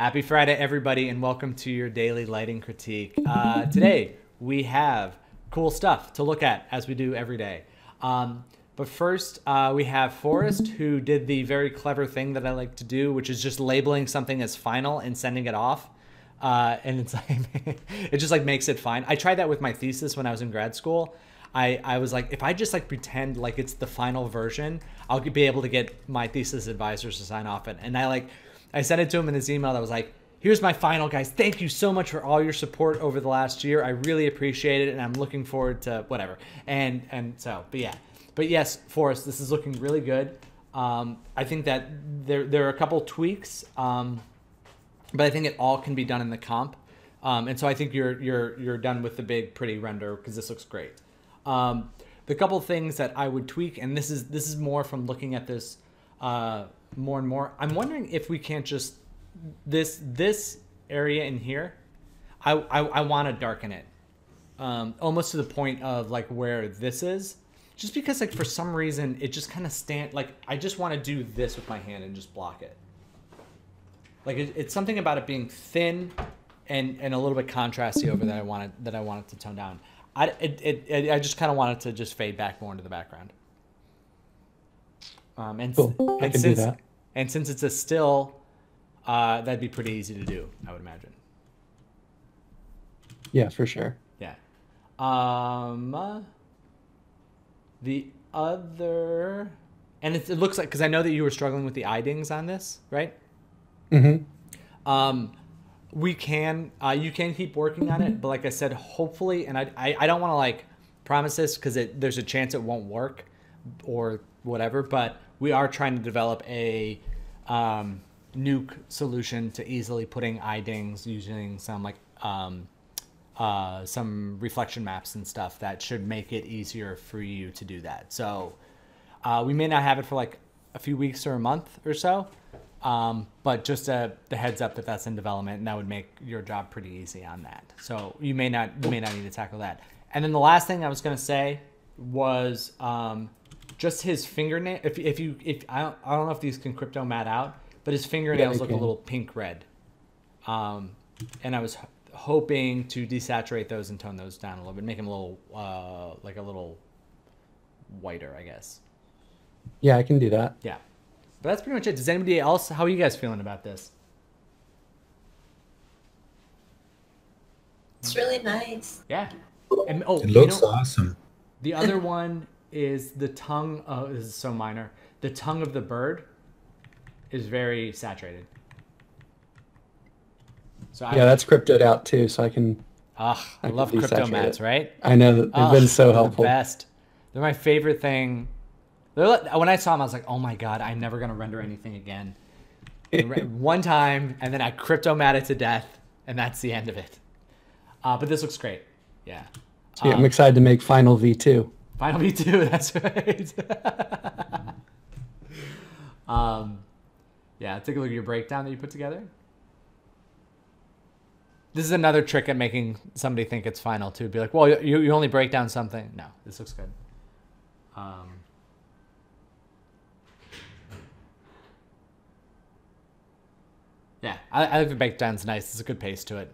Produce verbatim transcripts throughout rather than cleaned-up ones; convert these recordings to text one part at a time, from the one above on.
Happy Friday, everybody, and welcome to your daily lighting critique. Uh, today, we have cool stuff to look at, as we do every day. Um, but first, uh, we have Forrest, who did the very clever thing that I like to do, which is just labeling something as final and sending it off. Uh, and it's like, it just like makes it fine. I tried that with my thesis when I was in grad school. I, I was like, if I just like pretend like it's the final version, I'll be able to get my thesis advisors to sign off it. And I like, I sent it to him in his email that was like, here's my final, guys. Thank you so much for all your support over the last year. I really appreciate it. And I'm looking forward to whatever. And, and so, but yeah, but yes, Forrest, this is looking really good. Um, I think that there, there are a couple tweaks, um, but I think it all can be done in the comp. Um, and so I think you're, you're, you're done with the big pretty render because this looks great. Um, the couple things that I would tweak, and this is this is more from looking at this uh, more and more. I'm wondering if we can't just this this area in here. I I, I want to darken it um, almost to the point of like where this is, just because like for some reason it just kind of stand like I just want to do this with my hand and just block it. Like it, it's something about it being thin and and a little bit contrasty over that I wanted that I wanted to tone down. I, it, it, it, I just kind of wanted to just fade back more into the background. Um, and, cool. and I can since, do that. And since it's a still, uh, that'd be pretty easy to do, I would imagine. Yeah, for sure. Yeah. Um, the other... And it, it looks like... Because I know that you were struggling with the I-dings on this, right? Mm-hmm. Um... We can, uh, you can keep working on it, but like I said, hopefully, and I, I, I don't want to like promise this because there's a chance it won't work or whatever, but we are trying to develop a um, nuke solution to easily putting I-dings using some like um, uh, some reflection maps and stuff that should make it easier for you to do that. So uh, we may not have it for like a few weeks or a month or so. Um, but just a, the heads up that that's in development, and that would make your job pretty easy on that. So you may not you may not need to tackle that. And then the last thing I was going to say was um, just his fingernail. If if you if I don't, I don't know if these can crypto mat out, but his fingernails yeah, look can. a little pink red. Um, and I was h hoping to desaturate those and tone those down a little bit, make them a little uh, like a little whiter, I guess. Yeah, I can do that. Yeah. But that's pretty much it. Does anybody else, how are you guys feeling about this? It's really nice. Yeah. And, oh, it looks you know, awesome. The other one is the tongue. Oh, this is so minor. The tongue of the bird is very saturated. So yeah, I, that's cryptoed out too, so I can. Ah, I, I love crypto mats, right? I know. They've oh, been so helpful. They're the best. They're my favorite thing. When I saw him, I was like, oh my God, I'm never going to render anything again. One time, and then I cryptomat it to death, and that's the end of it. Uh, but this looks great. Yeah. So yeah um, I'm excited to make Final V two. Final V two, that's right. um, yeah, take a look at your breakdown that you put together. This is another trick at making somebody think it's final, too. Be like, well, you, you only break down something. No, this looks good. Um... Yeah, I, I think the breakdown's nice. There's a good pace to it.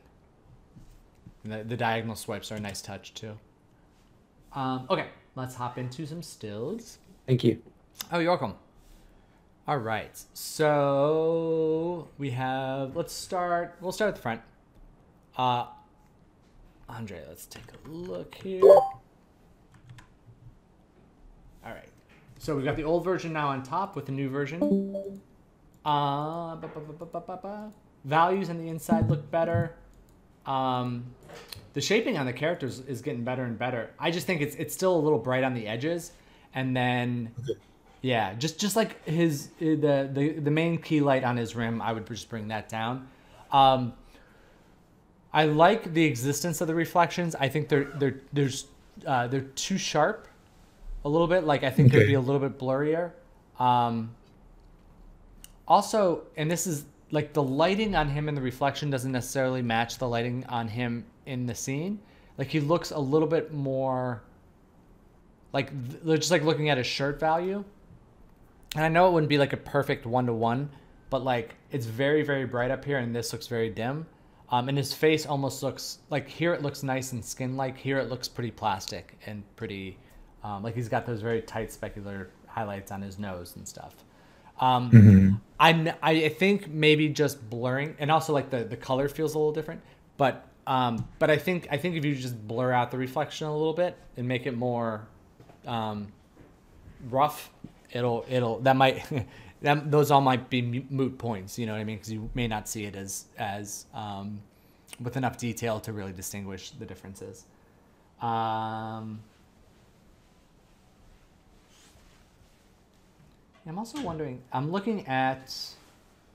And the, the diagonal swipes are a nice touch, too. Um, okay, let's hop into some stills. Thank you. Oh, you're welcome. All right, so we have, let's start, we'll start at the front. Uh, Andre, let's take a look here. All right, so we've got the old version now on top with the new version. Uh, ba, ba, ba, ba, ba, ba. Values on the inside look better. Um, the shaping on the characters is getting better and better. I just think it's it's still a little bright on the edges, and then okay. yeah, just just like his the the the main key light on his rim, I would just bring that down. Um, I like the existence of the reflections. I think they're they're there's uh, they're too sharp, a little bit. Like I think okay. they'd be a little bit blurrier. Um, Also, and this is like the lighting on him in the reflection doesn't necessarily match the lighting on him in the scene. Like he looks a little bit more like they're just like looking at his shirt value. And I know it wouldn't be like a perfect one to one, but like it's very, very bright up here and this looks very dim. Um, and his face almost looks like, here it looks nice and skin-like. Here it looks pretty plastic and pretty, um, like he's got those very tight specular highlights on his nose and stuff. Um, mm-hmm. I I think maybe just blurring, and also like the, the color feels a little different. But um, but I think I think if you just blur out the reflection a little bit and make it more um, rough, it'll it'll that might that, those all might be moot points. You know what I mean? Because you may not see it as as um, with enough detail to really distinguish the differences. Um, I'm also wondering, I'm looking at,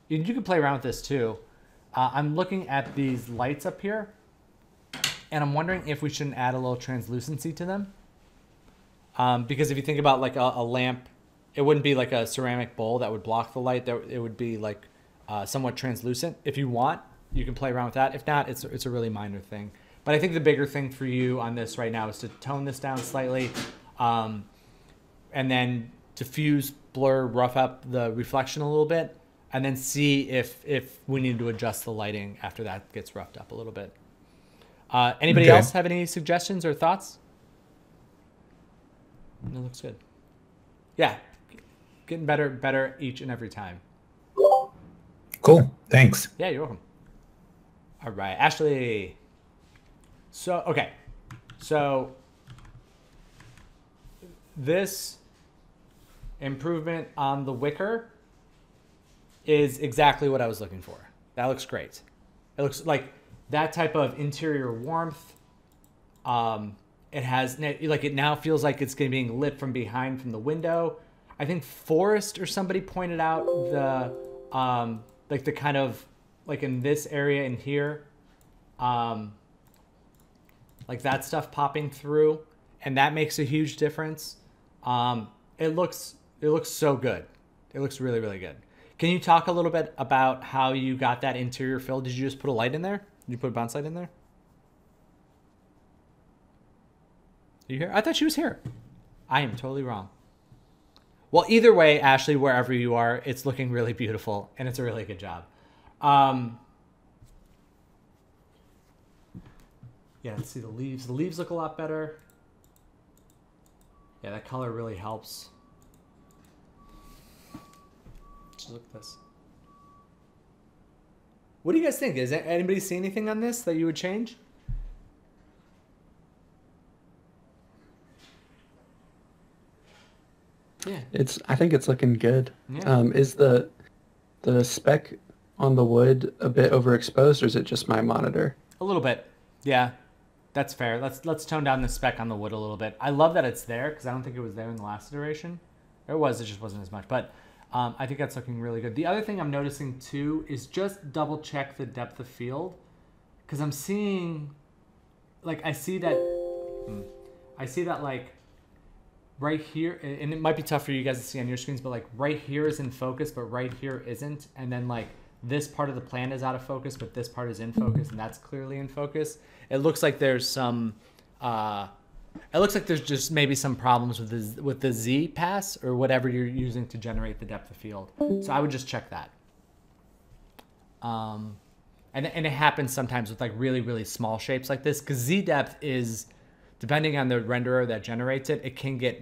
you, you can play around with this too. Uh, I'm looking at these lights up here, and I'm wondering if we shouldn't add a little translucency to them. Um, because if you think about like a, a lamp, it wouldn't be like a ceramic bowl that would block the light. That it would be like uh, somewhat translucent. If you want, you can play around with that. If not, it's, it's a really minor thing. But I think the bigger thing for you on this right now is to tone this down slightly, um, and then diffuse, blur, rough up the reflection a little bit, and then see if if we need to adjust the lighting after that gets roughed up a little bit. Uh, anybody okay. else have any suggestions or thoughts? It looks good. Yeah, getting better, better each and every time. Cool. Thanks. Yeah, you're welcome. All right, Ashley. So okay, so this improvement on the wicker is exactly what I was looking for. That looks great. It looks like that type of interior warmth. Um, it has, like, it now feels like it's being lit from behind from the window. I think Forrest or somebody pointed out the, um, like the kind of, like in this area in here, um, like that stuff popping through, and that makes a huge difference. Um, it looks, It looks so good. It looks really, really good. Can you talk a little bit about how you got that interior fill? Did you just put a light in there? Did you put a bounce light in there? Are you here? I thought she was here. I am totally wrong. Well, either way, Ashley, wherever you are, it's looking really beautiful, and it's a really good job. Um, yeah, let's see the leaves. The leaves look a lot better. Yeah, that color really helps. Look at this. What do you guys think? Does anybody see anything on this that you would change? Yeah, it's. I think it's looking good. Yeah. Um, is the the speck on the wood a bit overexposed, or is it just my monitor? A little bit. Yeah, that's fair. Let's let's tone down the speck on the wood a little bit. I love that it's there because I don't think it was there in the last iteration. It was. It just wasn't as much, but. Um, I think that's looking really good. The other thing I'm noticing too is just double check the depth of field, because I'm seeing, like I see that, I see that like right here, and it might be tough for you guys to see on your screens, but like right here is in focus, but right here isn't, and then like this part of the plant is out of focus, but this part is in focus, and that's clearly in focus. It looks like there's some, uh, it looks like there's just maybe some problems with the, with the Z pass or whatever you're using to generate the depth of field. So I would just check that. Um, and, and it happens sometimes with like really, really small shapes like this, because Z depth is, depending on the renderer that generates it, it can get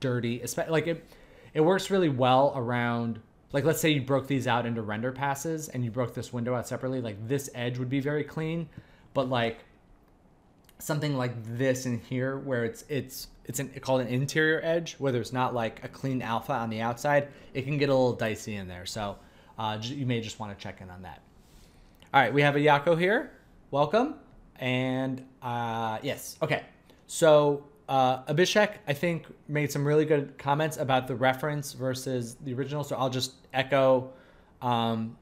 dirty. Like it, it works really well around, like let's say you broke these out into render passes and you broke this window out separately, like this edge would be very clean, but like, something like this in here where it's it's it's an, called an interior edge, where there's not like a clean alpha on the outside, it can get a little dicey in there. So uh, you may just want to check in on that. All right, we have Ayako here. Welcome. And uh, yes, okay. So uh, Abishek, I think, made some really good comments about the reference versus the original. So I'll just echo um,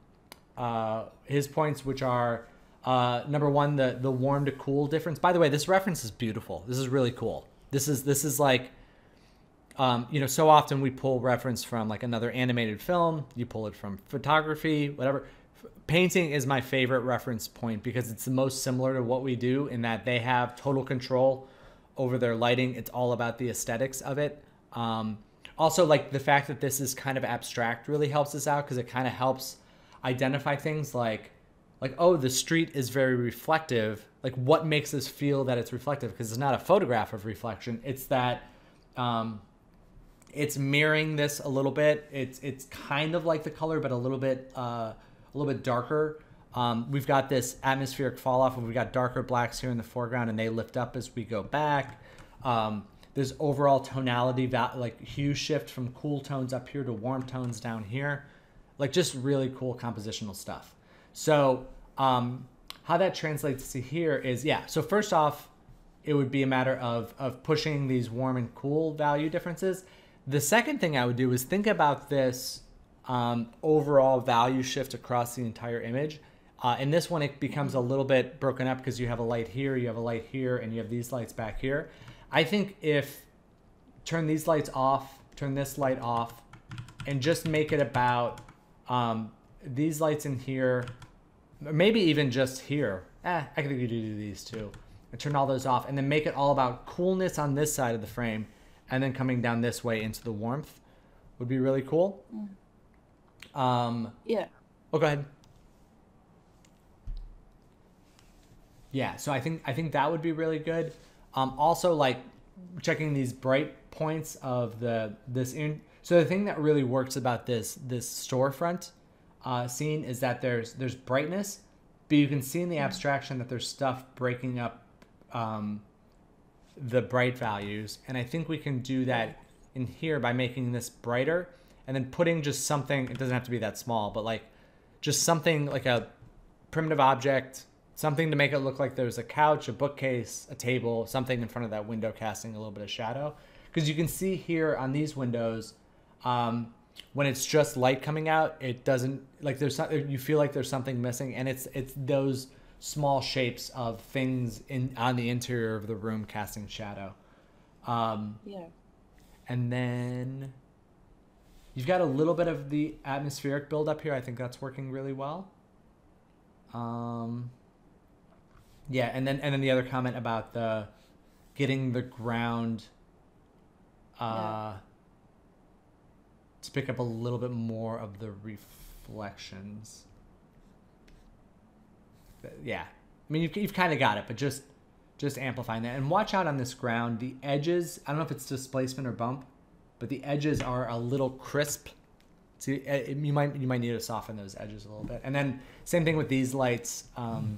uh, his points, which are, Uh, number one, the, the warm to cool difference. By the way, this reference is beautiful. This is really cool. This is, this is like, um, you know, so often we pull reference from like another animated film. You pull it from photography, whatever. Painting is my favorite reference point because it's the most similar to what we do in that they have total control over their lighting. It's all about the aesthetics of it. Um, Also, like, the fact that this is kind of abstract really helps us out, because it kind of helps identify things like, like, oh, the street is very reflective. Like, what makes us feel that it's reflective? Because it's not a photograph of reflection. It's that um, it's mirroring this a little bit. It's it's kind of like the color, but a little bit uh, a little bit darker. Um, we've got this atmospheric fall off, and we've got darker blacks here in the foreground, and they lift up as we go back. Um, There's overall tonality, like hue shift from cool tones up here to warm tones down here. Like, just really cool compositional stuff. So um, how that translates to here is, yeah. So first off, it would be a matter of, of pushing these warm and cool value differences. The second thing I would do is think about this um, overall value shift across the entire image. Uh, in this one, it becomes a little bit broken up because you have a light here, you have a light here, and you have these lights back here. I think if turn these lights off, turn this light off, and just make it about um, these lights in here, maybe even just here. Eh, I think you do these too. And turn all those off, and then make it all about coolness on this side of the frame, and then coming down this way into the warmth would be really cool. Mm. Um, yeah. Oh, go ahead. Yeah. So I think I think that would be really good. Um, also, like, checking these bright points of the this in so the thing that really works about this this storefront uh, scene is that there's there's brightness, but you can see in the abstraction that there's stuff breaking up um, the bright values, and I think we can do that in here by making this brighter and then putting just something. It doesn't have to be that small, but like just something like a primitive object. Something to make it look like there's a couch, a bookcase, a table, something in front of that window casting a little bit of shadow. Because you can see here on these windows, um, when it's just light coming out, it doesn't, like there's something, you feel like there's something missing. And it's it's those small shapes of things in on the interior of the room casting shadow. Um, yeah. And then you've got a little bit of the atmospheric buildup here. I think that's working really well. Um... Yeah, and then and then the other comment about the getting the ground uh, yeah. to pick up a little bit more of the reflections. Yeah, I mean you've you've kind of got it, but just just amplifying that and watch out on this ground. The edges, I don't know if it's displacement or bump, but the edges are a little crisp. So you might you might need to soften those edges a little bit. And then same thing with these lights. Um, mm.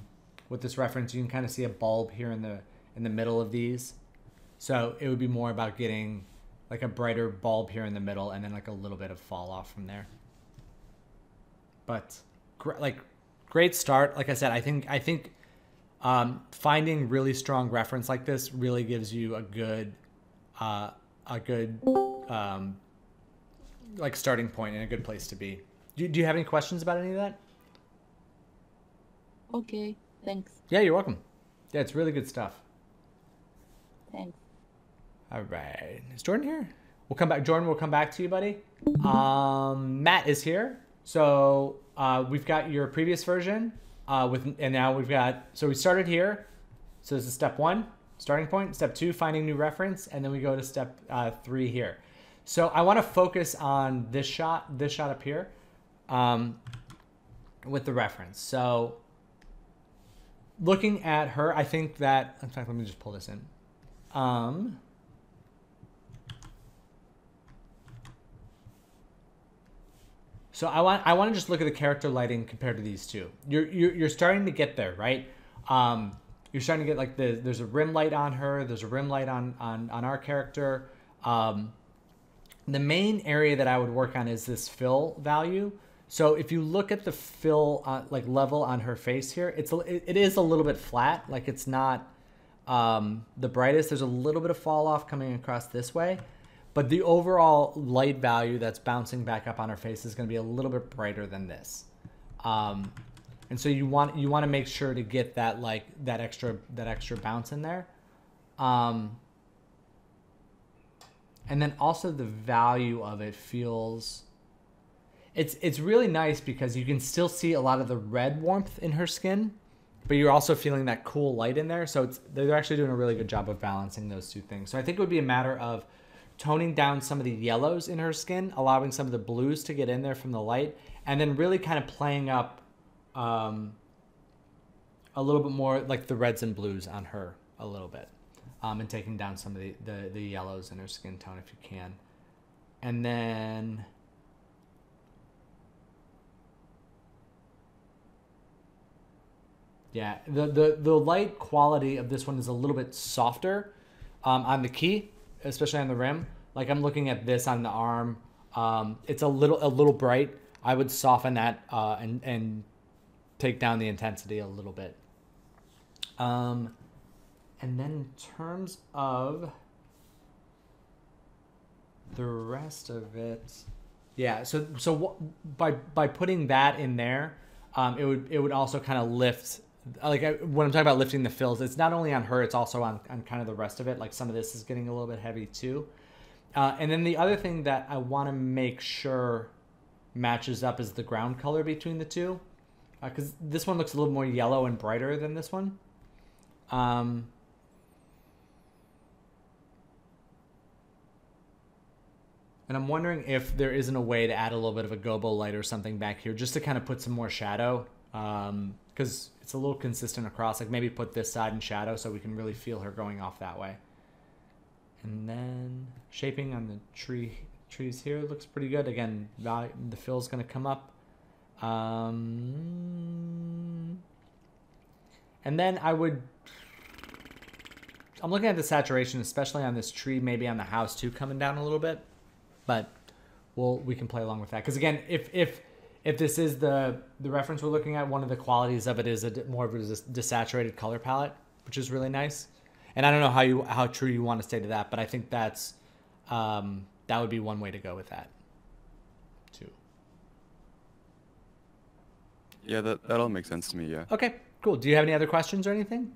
With this reference, you can kind of see a bulb here in the in the middle of these. So it would be more about getting like a brighter bulb here in the middle and then like a little bit of fall off from there. But like great start. Like I said, I think I think um, finding really strong reference like this really gives you a good uh, a good um, like starting point and a good place to be. Do, do you have any questions about any of that? Okay. Thanks. Yeah, you're welcome. Yeah, it's really good stuff. Thanks. All right. Is Jordan here? We'll come back. Jordan, we'll come back to you, buddy. Um, Matt is here. So uh, we've got your previous version. Uh, with And now we've got... So we started here. So this is step one, starting point. Step two, finding new reference. And then we go to step uh, three here. So I want to focus on this shot, this shot up here um, with the reference. So... Looking at her, I think that... In fact, let me just pull this in. Um, so I want I want to just look at the character lighting compared to these two. You're, you're, you're starting to get there, right? Um, you're starting to get like the... There's a rim light on her. There's a rim light on, on, on our character. Um, the main area that I would work on is this fill value. So if you look at the fill uh, like level on her face here, it's it is a little bit flat. Like it's not um, the brightest. There's a little bit of fall off coming across this way, but the overall light value that's bouncing back up on her face is going to be a little bit brighter than this. Um, and so you want you want to make sure to get that like that extra that extra bounce in there, um, and then also the value of it feels. It's it's really nice because you can still see a lot of the red warmth in her skin, but you're also feeling that cool light in there. So it's, they're actually doing a really good job of balancing those two things. So I think it would be a matter of toning down some of the yellows in her skin, allowing some of the blues to get in there from the light, and then really kind of playing up um, a little bit more like the reds and blues on her a little bit, um, and taking down some of the, the, the yellows in her skin tone if you can. And then yeah, the, the, the light quality of this one is a little bit softer um, on the key, especially on the rim. Like I'm looking at this on the arm. Um, it's a little a little bright. I would soften that uh, and, and take down the intensity a little bit. Um, and then in terms of the rest of it, yeah, so so what, by, by putting that in there, um, it would it would also kind of lift. Like I, when I'm talking about lifting the fills, it's not only on her, it's also on, on kind of the rest of it. Like some of this is getting a little bit heavy too. Uh, and then the other thing that I want to make sure matches up is the ground color between the two. Because uh, this one looks a little more yellow and brighter than this one. Um, and I'm wondering if there isn't a way to add a little bit of a gobo light or something back here just to kind of put some more shadow. Um, because it's a little consistent across. Like maybe put this side in shadow so we can really feel her going off that way. And then shaping on the tree trees here looks pretty good. Again, the fill's going to come up. Um, and then I would... I'm looking at the saturation, especially on this tree, maybe on the house too, coming down a little bit. But we'll, we can play along with that. Because again, if... if If this is the, the reference we're looking at, one of the qualities of it is a more of a desaturated color palette, which is really nice. And I don't know how you how true you want to stay to that, but I think that's um, that would be one way to go with that, too. Yeah, that that all makes sense to me. Yeah. Okay, cool. Do you have any other questions or anything?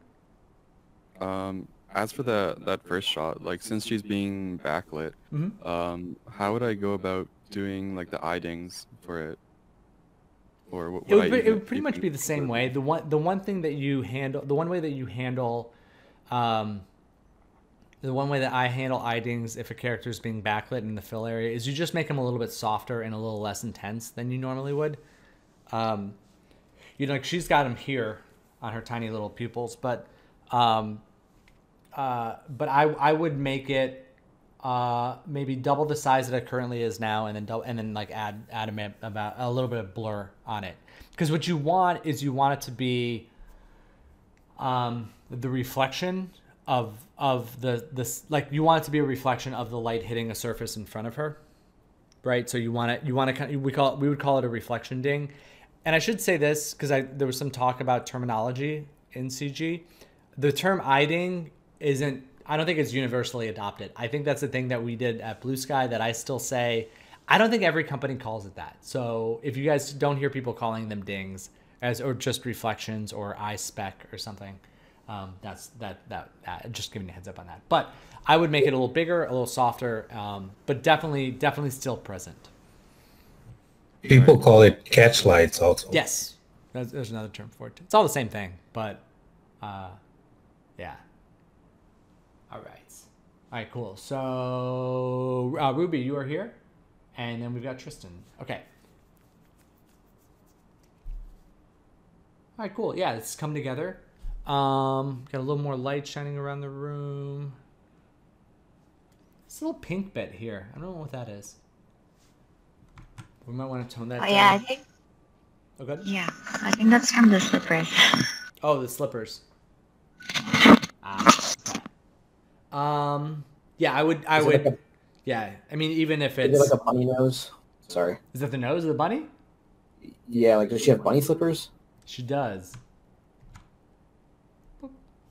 Um, as for the that first shot, like since she's being backlit, mm-hmm. um, how would I go about doing like the eye-dings for it? Or what it would, be, it would pretty much be the same way. The one, the one thing that you handle, the one way that you handle, um, the one way that I handle idings if a character is being backlit in the fill area is you just make them a little bit softer and a little less intense than you normally would. Um, you know, like she's got them here on her tiny little pupils, but, um, uh, but I, I would make it uh, maybe double the size that it currently is now, and then double, and then like add add a, about a little bit of blur on it, because what you want is you want it to be um, the reflection of of the this like you want it to be a reflection of the light hitting a surface in front of her, right? So you want it you want to we call it, we would call it a reflection ding, and I should say this because I there was some talk about terminology in C G. The term eye ding isn't. I don't think it's universally adopted. I think that's the thing that we did at Blue Sky that I still say, I don't think every company calls it that. So if you guys don't hear people calling them dings as, or just reflections or eye spec or something, um, that's that, that, that, just giving you a heads up on that. But I would make it a little bigger, a little softer, um, but definitely, definitely still present. People call it catch lights also. Yes. There's, there's another term for it. It's all the same thing, but, uh, yeah. All right. All right, cool. So, uh, Ruby, you are here. And then we've got Tristan. Okay. All right, cool. Yeah, it's come together. Um, got a little more light shining around the room. This little pink bit here. I don't know what that is. We might want to tone that oh, down. Oh, yeah, I think. Oh, good? Yeah, I think that's from the slippers. Oh, the slippers. Ah. Um, yeah, I would, I is would, like a, yeah. I mean, even if it's is it like a bunny nose, sorry. Is that the nose of the bunny? Yeah. Like, does she have bunny slippers? She does.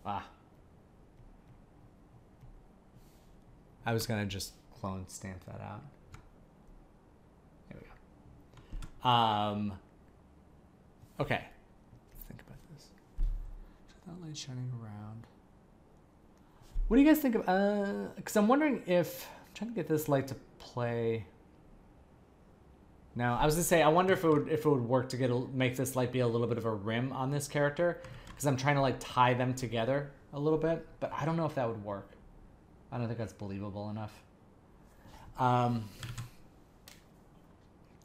Ah, I was going to just clone stamp that out. There we go. Um, okay. Let's think about this. That light shining around. What do you guys think of, uh, because I'm wondering if, I'm trying to get this light to play. No, I was going to say, I wonder if it would, if it would work to get a, make this light be a little bit of a rim on this character, because I'm trying to like tie them together a little bit, but I don't know if that would work. I don't think that's believable enough. Um,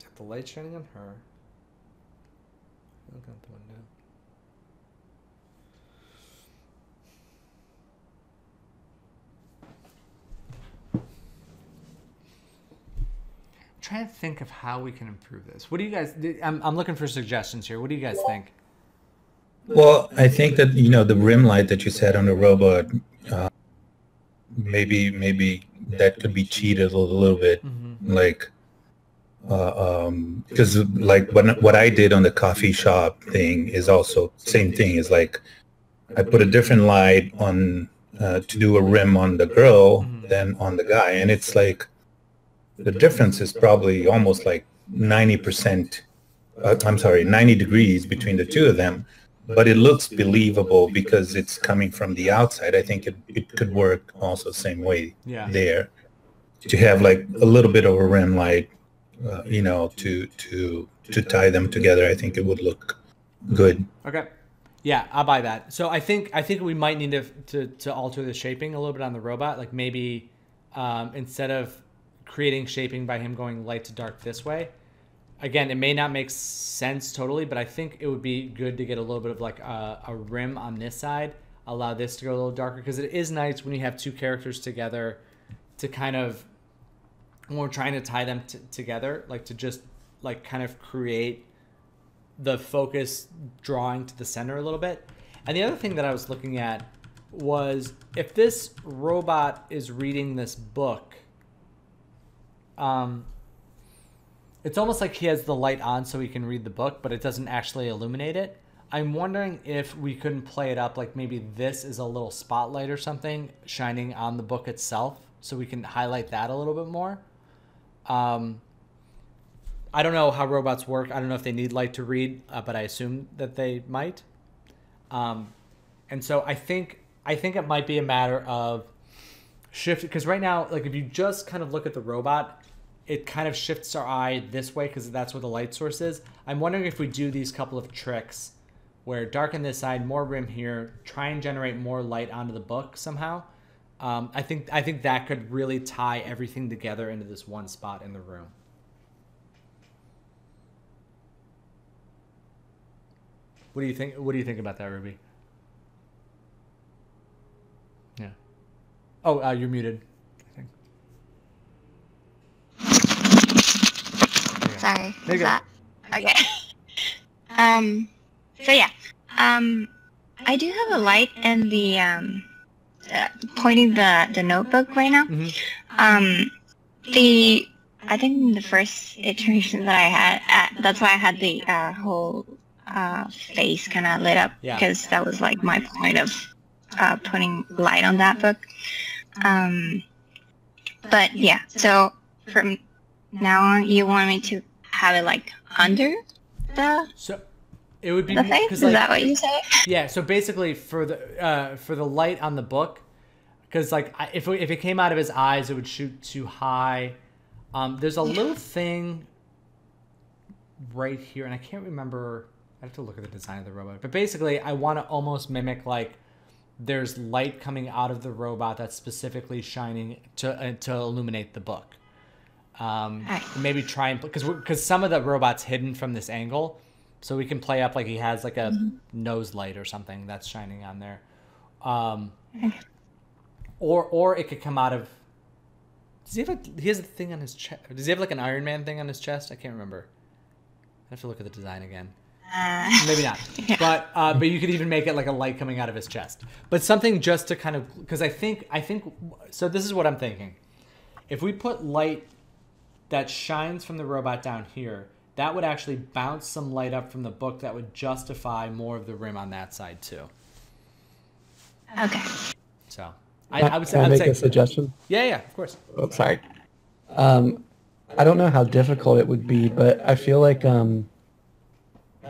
got the light shining on her. Look out the window. Trying to think of how we can improve this. What do you guys? I'm I'm looking for suggestions here. What do you guys think? Well, I think that you know the rim light that you said on the robot, uh, maybe maybe that could be cheated a little bit, mm-hmm. like, uh, um, because like what what I did on the coffee shop thing is also same thing. Is like I put a different light on uh, to do a rim on the girl mm-hmm. than on the guy, and it's like. The difference is probably almost like ninety percent, uh, I'm sorry, ninety degrees between the two of them, but it looks believable because it's coming from the outside. I think it, it could work also same way yeah. there to have like a little bit of a rim light, uh, you know, to, to, to tie them together. I think it would look good. Okay. Yeah, I'll buy that. So I think, I think we might need to, to, to alter the shaping a little bit on the robot. Like maybe um, instead of, creating shaping by him going light to dark this way. Again, it may not make sense totally, but I think it would be good to get a little bit of like a, a rim on this side, allow this to go a little darker, because it is nice when you have two characters together to kind of, when we're trying to tie them together, like to just like kind of create the focus drawing to the center a little bit. And the other thing that I was looking at was if this robot is reading this book, Um, it's almost like he has the light on so he can read the book, but it doesn't actually illuminate it. I'm wondering if we couldn't play it up like maybe this is a little spotlight or something shining on the book itself so we can highlight that a little bit more. Um, I don't know how robots work. I don't know if they need light to read, uh, but I assume that they might. Um, and so I think, I think it might be a matter of shift, because right now, like if you just kind of look at the robot, it kind of shifts our eye this way because that's where the light source is. I'm wondering if we do these couple of tricks where darken this side, more rim here, try and generate more light onto the book somehow. Um, I think I think that could really tie everything together into this one spot in the room. What do you think? What do you think about that, Ruby? Yeah. Oh, uh, you're muted. I think. Sorry. There you go. That, okay. um. So yeah. Um. I do have a light in the um, uh, pointing the the notebook right now. Mm-hmm. Um. The I think in the first iteration that I had, uh, that's why I had the uh, whole uh, face kind of lit up because yeah. that was like my point of uh, putting light on that book. Um, but yeah, so from now on, you want me to have it like under the so it would be the face? Is like, that what you say? Yeah. So basically, for the uh, for the light on the book, because like if if it came out of his eyes, it would shoot too high. Um, there's a little thing right here, and I can't remember. I have to look at the design of the robot. But basically, I want to almost mimic like. There's light coming out of the robot that's specifically shining to uh, to illuminate the book. Um, maybe try and because because some of the robot's hidden from this angle, so we can play up like he has like a mm-hmm. nose light or something that's shining on there, um, or or it could come out of. Does he have a, he has a thing on his chest? Does he have like an Iron Man thing on his chest? I can't remember. I have to look at the design again. Uh, Maybe not, yeah. but uh, but you could even make it like a light coming out of his chest, but something just to kind of because I think I think so. This is what I'm thinking: if we put light that shines from the robot down here, that would actually bounce some light up from the book that would justify more of the rim on that side too. Okay. So I, I would say, can I make say, a suggestion? Yeah, yeah, of course. Oh, sorry. Um, I don't know how difficult it would be, but I feel like um.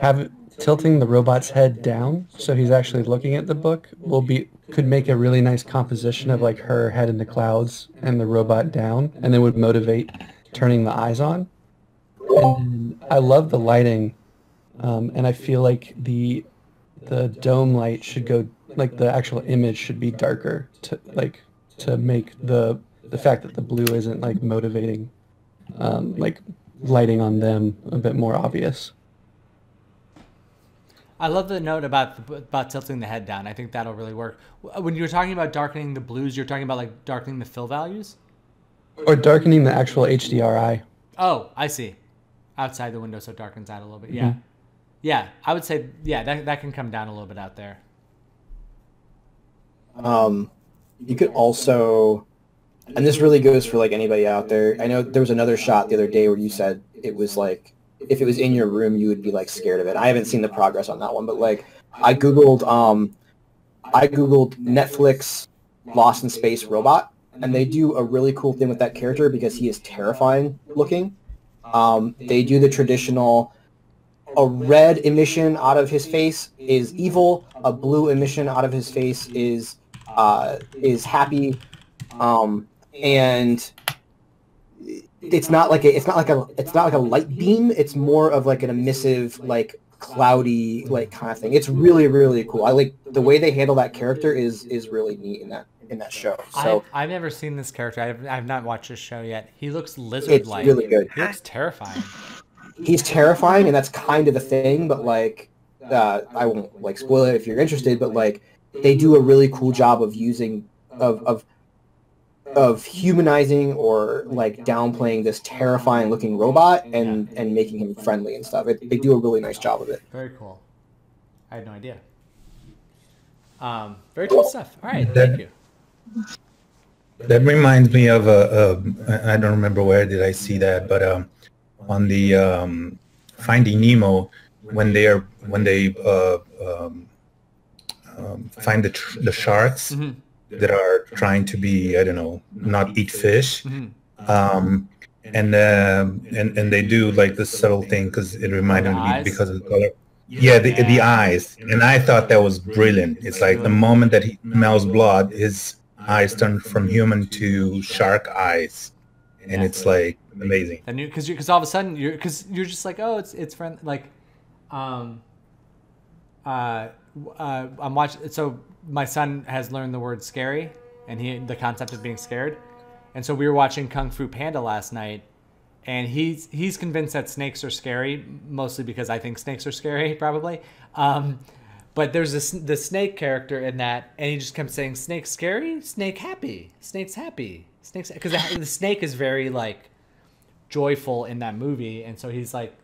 Have tilting the robot's head down so he's actually looking at the book will be could make a really nice composition of like her head in the clouds and the robot down, and then would motivate turning the eyes on. And I love the lighting, um, and I feel like the the dome light should go like the actual image should be darker to like to make the the fact that the blue isn't like motivating, um, like lighting on them a bit more obvious. I love the note about about tilting the head down. I think that'll really work. When you were talking about darkening the blues, you're talking about like darkening the fill values? Or darkening the actual H D R I. Oh, I see. Outside the window, so it darkens out a little bit. Yeah. Mm-hmm. Yeah, I would say, yeah, that, that can come down a little bit out there. Um, you could also, and this really goes for like anybody out there. I know there was another shot the other day where you said it was like, if it was in your room, you would be like scared of it. I haven't seen the progress on that one, but like I Googled, um, I Googled Netflix Lost in Space robot, and they do a really cool thing with that character because he is terrifying looking. Um, they do the traditional, a red emission out of his face is evil, a blue emission out of his face is, uh, is happy. Um, and it's not like a, it's not like a, it's not like a light beam. It's more of like an emissive, like cloudy, like kind of thing. It's really, really cool. I like the way they handle that character is, is really neat in that, in that show. So I've, I've never seen this character. I've, I've not watched this show yet. He looks lizard-like. It's really good. He looks terrifying. He's terrifying, and that's kind of the thing, but like, uh, I won't like spoil it if you're interested, but like, they do a really cool job of using, of, of, of humanizing or like downplaying this terrifying looking robot and, and making him friendly and stuff. It, they do a really nice job of it. Very cool. I had no idea. Um, very cool stuff. All right. That, thank you. That reminds me of, uh, uh, I don't remember where did I see that, but, um, on the um, Finding Nemo, when they are when they uh, um, um, find the tr the sharks mm-hmm. that are trying to be I don't know not eat fish, mm-hmm. um, and uh, and and they do like this subtle thing because it reminded me because of the color. Yeah, the the eyes, and I thought that was brilliant. It's like the moment that he smells blood, his eyes turn from human to shark eyes. And yeah, it's like amazing. And you, because because all of a sudden you're because you're just like, oh, it's it's friend like, um, uh, uh, I'm watching. So my son has learned the word scary, and he the concept of being scared, and so we were watching Kung Fu Panda last night, and he's he's convinced that snakes are scary, mostly because I think snakes are scary probably. Um, but there's this the snake character in that, and he just kept saying, "Snake's scary, snake happy, snake's happy." Snakes, because the snake is very like joyful in that movie, and so he's like,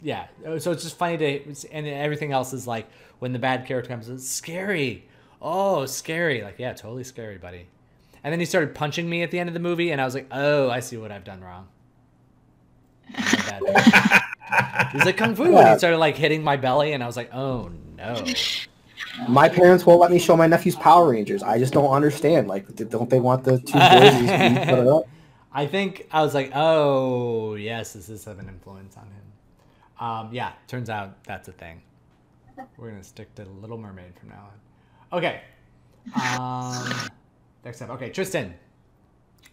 yeah. So it's just funny to, and everything else is like when the bad character comes, it's scary. Oh, scary! Like yeah, totally scary, buddy. And then he started punching me at the end of the movie, and I was like, oh, I see what I've done wrong. He's like kung fu, and he started like hitting my belly, and I was like, oh no. My parents won't let me show my nephews Power Rangers. I just don't understand. Like, don't they want the two boys to put it up? I think I was like, oh, yes, this is have an influence on him. Um, yeah, turns out that's a thing. We're going to stick to The Little Mermaid from now on. Okay. Um, next up. Okay, Tristan.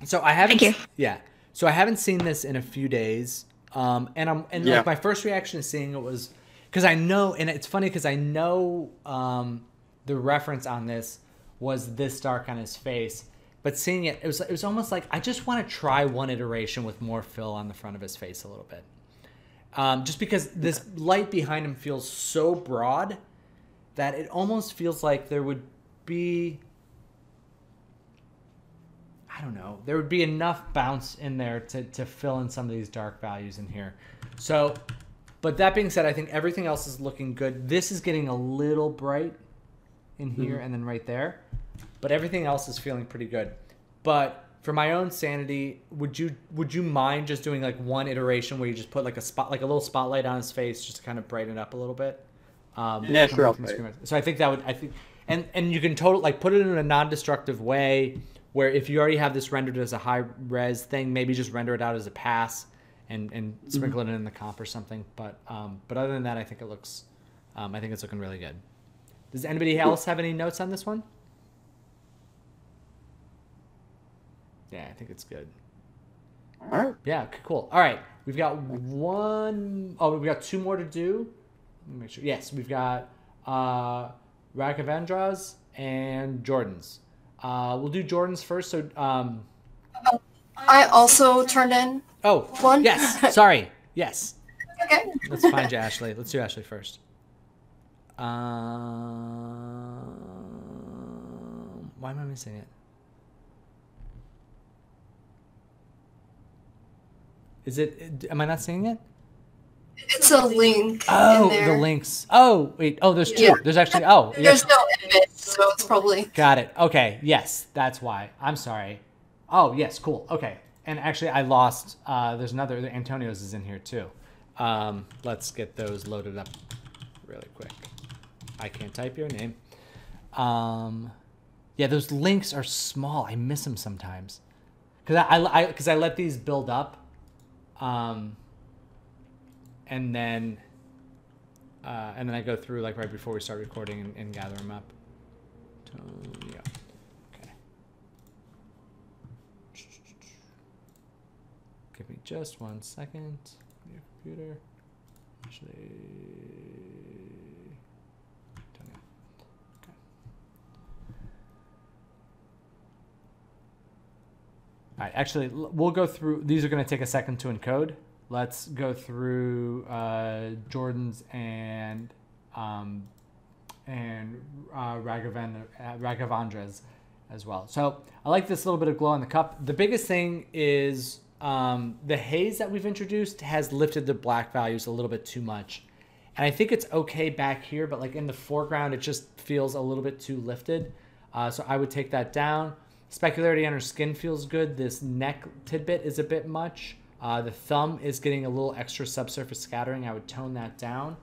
So I haven't, Thank you. Yeah. So I haven't seen this in a few days. Um, and I'm, and yeah. like my first reaction to seeing it was, because I know, and it's funny because I know um, the reference on this was this dark on his face, but seeing it, it was it was almost like I just want to try one iteration with more fill on the front of his face a little bit, um, just because this light behind him feels so broad that it almost feels like there would be, I don't know, there would be enough bounce in there to to fill in some of these dark values in here, so. But that being said, I think everything else is looking good. This is getting a little bright in here and then right there. But everything else is feeling pretty good. But for my own sanity, would you would you mind just doing like one iteration where you just put like a spot like a little spotlight on his face just to kind of brighten it up a little bit? Um, yeah, sure. Right. So I think that would I think and and you can total like put it in a non-destructive way where if you already have this rendered as a high res thing, maybe just render it out as a pass. And, and sprinkle it in the comp or something, but um, but other than that, I think it looks, um, I think it's looking really good. Does anybody else have any notes on this one? Yeah, I think it's good. All right. Yeah, cool. All right, we've got one. Oh, we've got two more to do. Let me make sure. Yes, we've got uh, Raghavendra's and Jordan's. Uh, we'll do Jordan's first. So. Um, I also turned in oh, one. Yes, sorry. Yes. Okay. Let's find you, Ashley. Let's do Ashley first. Um, why am I missing it? Is it? Am I not seeing it? It's a link. Oh, in there. The links. Oh, wait. Oh, there's two. Yeah. There's actually. Oh, there's yes. no image, so it's probably. Got it. Okay. Yes, that's why. I'm sorry. Oh, yes. Cool. Okay. And actually, I lost. Uh, there's another. Antonio's is in here too. Um, let's get those loaded up really quick. I can't type your name. Um, yeah, those links are small. I miss them sometimes because I because I, I, I let these build up. Um, and then, uh, and then I go through like right before we start recording and, and gather them up. Antonio. Okay. Give me just one second. Your computer. Actually. Antonio. Okay. All right. Actually, we'll go through. These are going to take a second to encode. Let's go through uh, Jordan's and um, and uh, Raghavan, uh, Raghavandre's as well. So I like this little bit of glow on the cup. The biggest thing is um, the haze that we've introduced has lifted the black values a little bit too much. And I think it's okay back here, but like in the foreground, it just feels a little bit too lifted. Uh, so I would take that down. Specularity on her skin feels good. This neck tidbit is a bit much. Uh, the thumb is getting a little extra subsurface scattering. I would tone that down.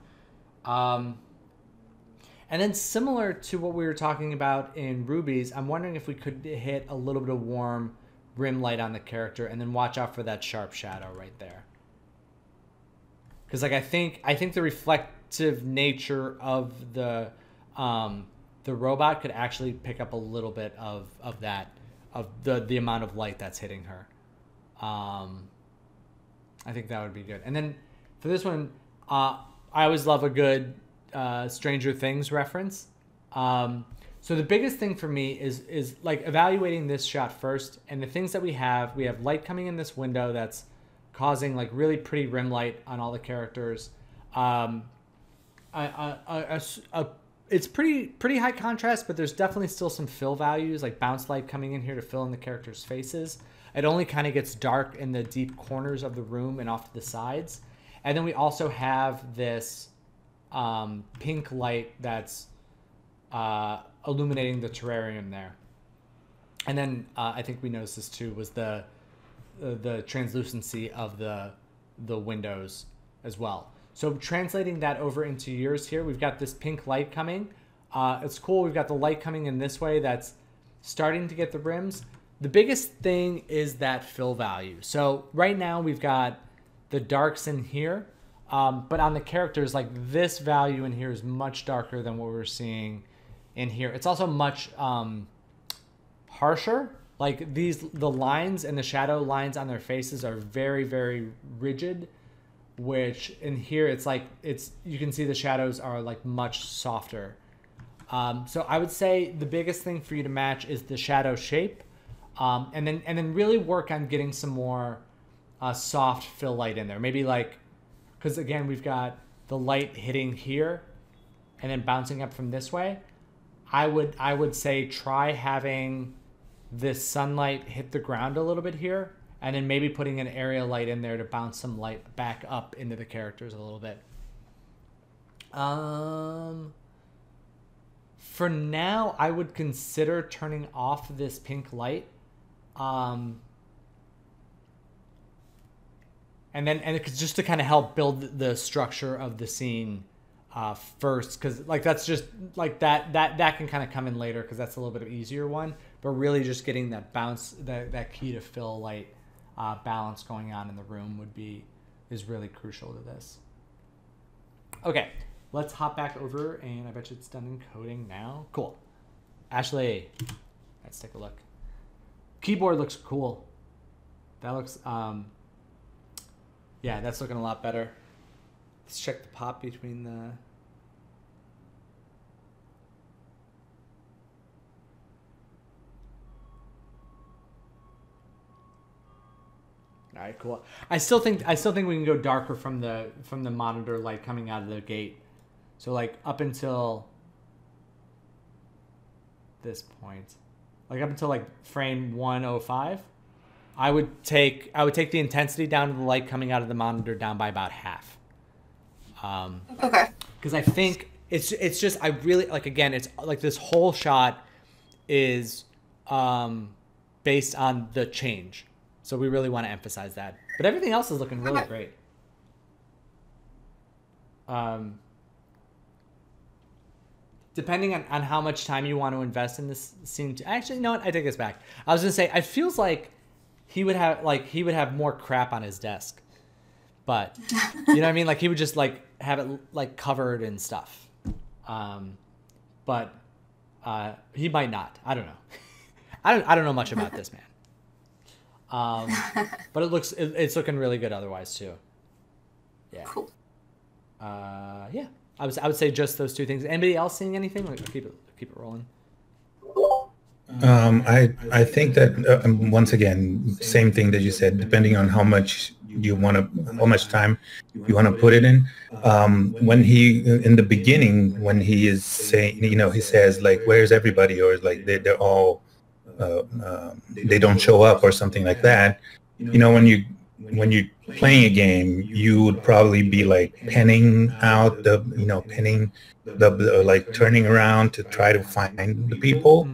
Um, and then similar to what we were talking about in Ruby's, I'm wondering if we could hit a little bit of warm rim light on the character and then watch out for that sharp shadow right there. Because like I think I think the reflective nature of the um, the robot could actually pick up a little bit of, of that, of the, the amount of light that's hitting her. Um, I think that would be good. And then for this one, uh, I always love a good uh, Stranger Things reference. Um, so the biggest thing for me is is like evaluating this shot first. And the things that we have, we have light coming in this window that's causing like really pretty rim light on all the characters. Um, a, a, a, a, a, it's pretty pretty high contrast, but there's definitely still some fill values, like bounce light coming in here to fill in the characters' faces. It only kind of gets dark in the deep corners of the room and off to the sides. And then we also have this um, pink light that's uh, illuminating the terrarium there. And then uh, I think we noticed this too, was the uh, the translucency of the, the windows as well. So translating that over into yours here, we've got this pink light coming. Uh, it's cool, we've got the light coming in this way that's starting to get the rims. The biggest thing is that fill value. So right now we've got the darks in here, um, but on the characters, like this value in here is much darker than what we're seeing in here. It's also much um, harsher. Like these, the lines and the shadow lines on their faces are very, very rigid, which in here it's like, it's, you can see the shadows are like much softer. Um, so I would say the biggest thing for you to match is the shadow shape. Um, and then and then really work on getting some more uh, soft fill light in there. Maybe like, because again, we've got the light hitting here and then bouncing up from this way. I would, I would say try having this sunlight hit the ground a little bit here and then maybe putting an area light in there to bounce some light back up into the characters a little bit. Um... For now, I would consider turning off this pink light. Um, and then, and it's just to kind of help build the structure of the scene uh, first, because like that's just like that that that can kind of come in later because that's a little bit of an easier one. But really, just getting that bounce, that that key to fill light uh, balance going on in the room would be is really crucial to this. Okay, let's hop back over, and I bet you it's done encoding now. Cool, Ashley, let's take a look. Keyboard looks cool. That looks, um, yeah, that's looking a lot better. Let's check the pop between the. All right, cool. I still think I still think we can go darker from the from the monitor light coming out of the gate. So like up until this point, like up until like frame one oh five, I would take I would take the intensity down to the light coming out of the monitor down by about half. Um, okay. Because I think it's it's just I really like again it's like this whole shot is um, based on the change. So we really want to emphasize that. But everything else is looking really okay. great. Um, depending on, on how much time you want to invest in this scene. To, actually, you know what? I take this back. I was going to say, it feels like he would have like he would have more crap on his desk. But, you know what I mean? Like he would just like have it like covered and stuff. Um, but uh, he might not. I don't know. I don't, I don't know much about this man. Um, but it looks, it, it's looking really good otherwise too. Yeah. Cool. Uh, yeah. I was, I would say just those two things. Anybody else seeing anything? Like, keep it, keep it rolling. Um, I, I think that uh, once again, same thing that you said, depending on how much you want to, how much time you want to put it in. Um, when he, in the beginning, when he is saying, you know, he says like, where's everybody? Or like, they, they're all, Uh, uh, they don't show up or something like that. You know, when you when you're playing a game, you would probably be like panning out the, you know, panning the, the like turning around to try to find the people.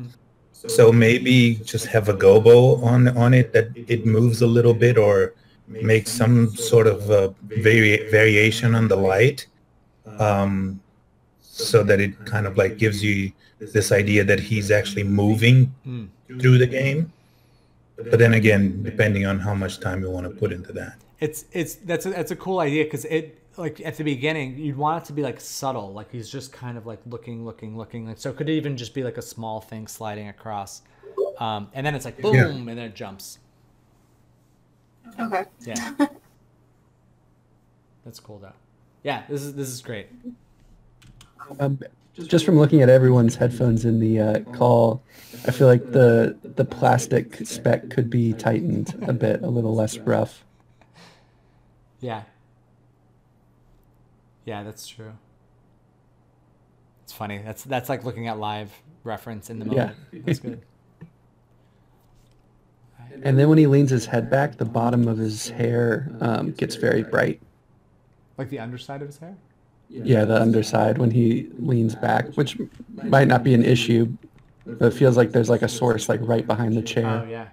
So maybe just have a gobo on on it that it moves a little bit or make some sort of a vari variation on the light, um, so that it kind of like gives you this idea that he's actually moving mm. through the game. But then again, depending on how much time you want to put into that, it's it's that's a, that's a cool idea, because it like at the beginning you'd want it to be like subtle, like he's just kind of like looking looking looking like, so it could even just be like a small thing sliding across, um and then it's like boom, yeah. and then it jumps. Okay, yeah. That's cool though. Yeah, this is this is great. um Just from looking at everyone's headphones in the uh, call, I feel like the the plastic spec could be tightened a bit, a little less rough. Yeah. Yeah, that's true. It's funny. That's that's like looking at live reference in the moment. Yeah. That's good. And then when he leans his head back, the bottom of his hair um, gets very bright. Like the underside of his hair? Yeah, the underside when he leans back, which might not be an issue, but it feels like there's like a source like right behind the chair. Oh yeah.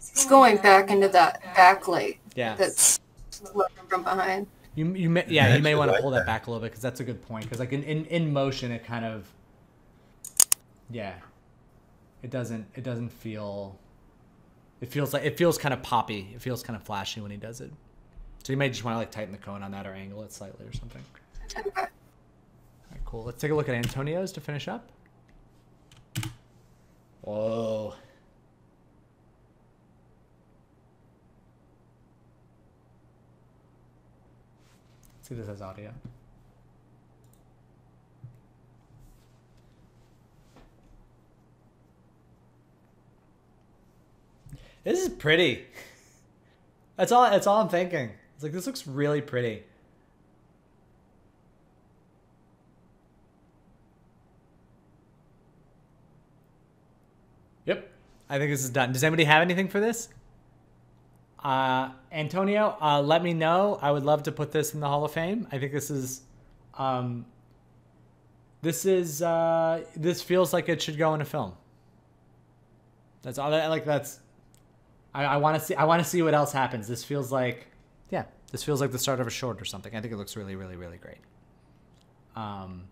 He's going back into that backlight. Yeah. That's from behind. You you may, yeah you may want to pull that back a little bit, because that's a good point, because like in, in in motion it kind of yeah it doesn't it doesn't feel it feels like it feels kind of poppy, it feels kind of flashy when he does it. So you may just want to like tighten the cone on that or angle it slightly or something. All right, cool. Let's take a look at Antonio's to finish up. Whoa. Let's see if this has audio. This is pretty. That's all. That's all I'm thinking. It's like, this looks really pretty. Yep, I think this is done. Does anybody have anything for this? Uh, Antonio, uh, let me know. I would love to put this in the Hall of Fame. I think this is, um, this is, uh, this feels like it should go in a film. That's all. That, like that's. I, I want to see. I want to see what else happens. This feels like, yeah, this feels like the start of a short or something. I think it looks really, really, really great. Um.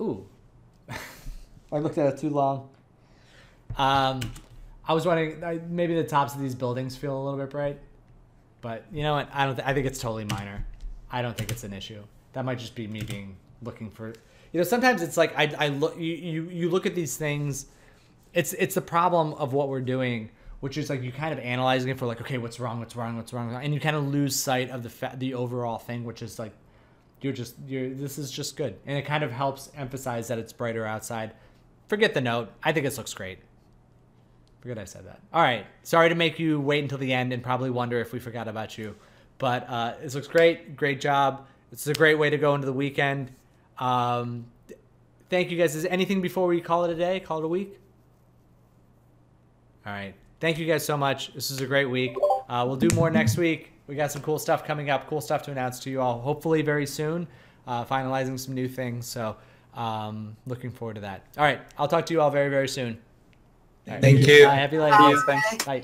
Ooh. I looked at it too long. Um, I was wondering, I, maybe the tops of these buildings feel a little bit bright, but you know what? I don't. Th I think it's totally minor. I don't think it's an issue. That might just be me being looking for. You know, sometimes it's like I, I look. You, you you look at these things. It's it's the problem of what we're doing, which is like you kind of analyzing it for like, okay, what's wrong? What's wrong? What's wrong? And you kind of lose sight of the fa the overall thing, which is like, you're just you're. This is just good, and it kind of helps emphasize that it's brighter outside. Forget the note. I think this looks great. Forget I said that. All right. Sorry to make you wait until the end and probably wonder if we forgot about you. But uh, this looks great. Great job. It's a great way to go into the weekend. Um, thank you guys. Is there anything before we call it a day? Call it a week? All right. Thank you guys so much. This is a great week. Uh, we'll do more next week. We got some cool stuff coming up. Cool stuff to announce to you all. Hopefully very soon. Uh, finalizing some new things. So um, looking forward to that. All right. I'll talk to you all very, very soon. Right. Thank you. Bye. Happy life. Bye. Bye.